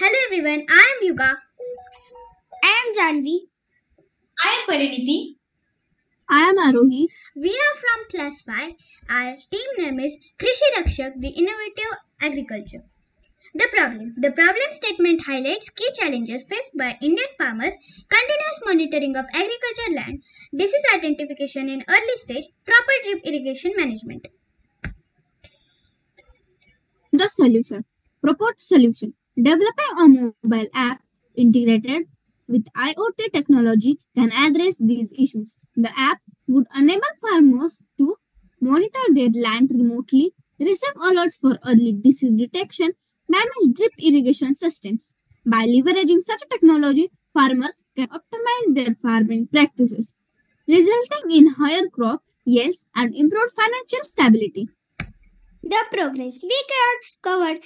Hello everyone, I am Yuga. I am Janhavi. I am Parineeti. I am Aarohi. We are from Class 5. Our team name is Krishi Rakshak, the Innovative Agriculture. The problem statement highlights key challenges faced by Indian farmers: continuous monitoring of agriculture land, disease identification in early stage, proper drip irrigation management. The solution. Proposed solution. Developing a mobile app integrated with IoT technology can address these issues. The app would enable farmers to monitor their land remotely, receive alerts for early disease detection, manage drip irrigation systems. By leveraging such technology, farmers can optimize their farming practices, resulting in higher crop yields and improved financial stability. The progress we covered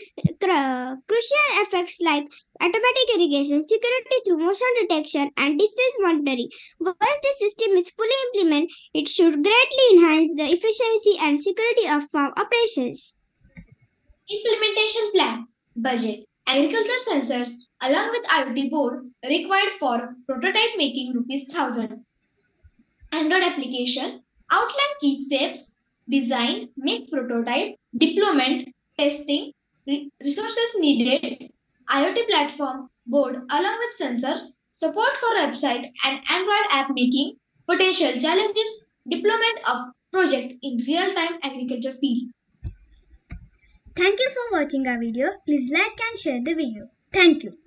crucial effects like automatic irrigation, security through motion detection, and disease monitoring. Once the system is fully implemented, it should greatly enhance the efficiency and security of farm operations. Implementation plan, budget, agriculture sensors along with IoT board required for prototype making ₹1,000. Android application, outline key steps, design, make prototype, deployment, testing, resources needed, IoT platform, board along with sensors, support for website and Android app making, potential challenges, deployment of project in real-time agriculture field. Thank you for watching our video. Please like and share the video. Thank you.